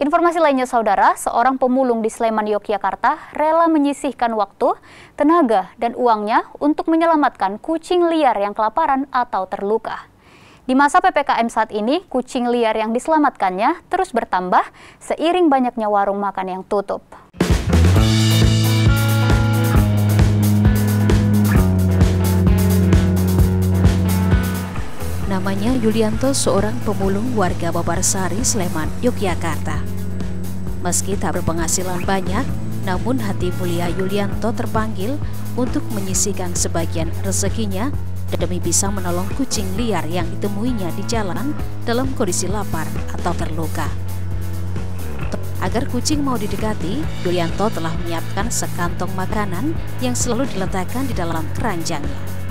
Informasi lainnya saudara, seorang pemulung di Sleman, Yogyakarta rela menyisihkan waktu, tenaga, dan uangnya untuk menyelamatkan kucing liar yang kelaparan atau terluka. Di masa PPKM saat ini, kucing liar yang diselamatkannya terus bertambah seiring banyaknya warung makan yang tutup. Namanya Yulianto, seorang pemulung warga Babarsari, Sleman, Yogyakarta. Meski tak berpenghasilan banyak, namun hati mulia Yulianto terpanggil untuk menyisihkan sebagian rezekinya demi bisa menolong kucing liar yang ditemuinya di jalan dalam kondisi lapar atau terluka. Agar kucing mau didekati, Yulianto telah menyiapkan sekantong makanan yang selalu diletakkan di dalam keranjangnya.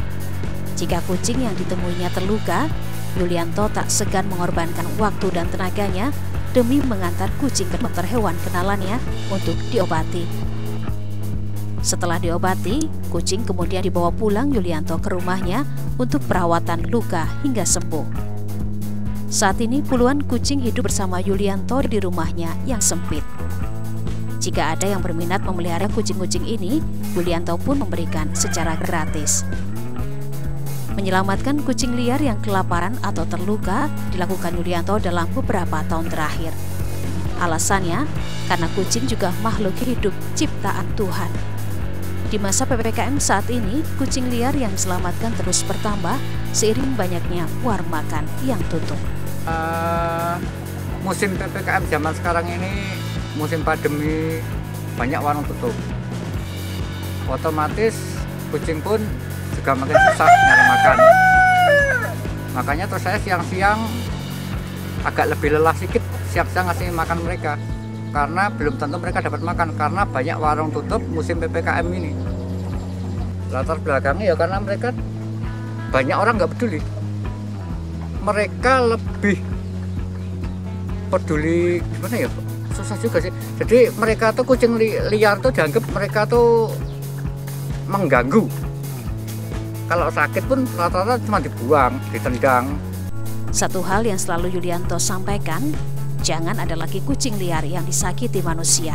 Jika kucing yang ditemuinya terluka, Yulianto tak segan mengorbankan waktu dan tenaganya demi mengantar kucing ke dokter hewan kenalannya untuk diobati. Setelah diobati, kucing kemudian dibawa pulang Yulianto ke rumahnya untuk perawatan luka hingga sembuh. Saat ini puluhan kucing hidup bersama Yulianto di rumahnya yang sempit. Jika ada yang berminat memelihara kucing-kucing ini, Yulianto pun memberikan secara gratis. Menyelamatkan kucing liar yang kelaparan atau terluka dilakukan Yulianto dalam beberapa tahun terakhir. Alasannya, karena kucing juga makhluk hidup ciptaan Tuhan. Di masa PPKM saat ini, kucing liar yang diselamatkan terus bertambah seiring banyaknya warung makan yang tutup. Musim PPKM zaman sekarang ini, musim pandemi, banyak warung tutup. Otomatis kucing pun juga makin susah nyari makan. Makanya terus saya siang-siang agak lebih lelah sedikit, siang-siang ngasih makan mereka. Karena belum tentu mereka dapat makan, karena banyak warung tutup musim PPKM ini. Latar belakangnya ya karena mereka banyak orang nggak peduli. Mereka lebih peduli, gimana ya, susah juga sih. Jadi mereka tuh kucing liar tuh dianggap mereka tuh mengganggu. Kalau sakit pun rata-rata cuma dibuang, ditendang. Satu hal yang selalu Yulianto sampaikan, jangan ada lagi kucing liar yang disakiti manusia.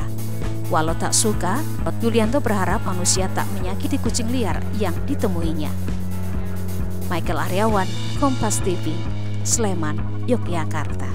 Walau tak suka, Yulianto berharap manusia tak menyakiti kucing liar yang ditemuinya. Michael Ariawan, Kompas TV, Sleman, Yogyakarta.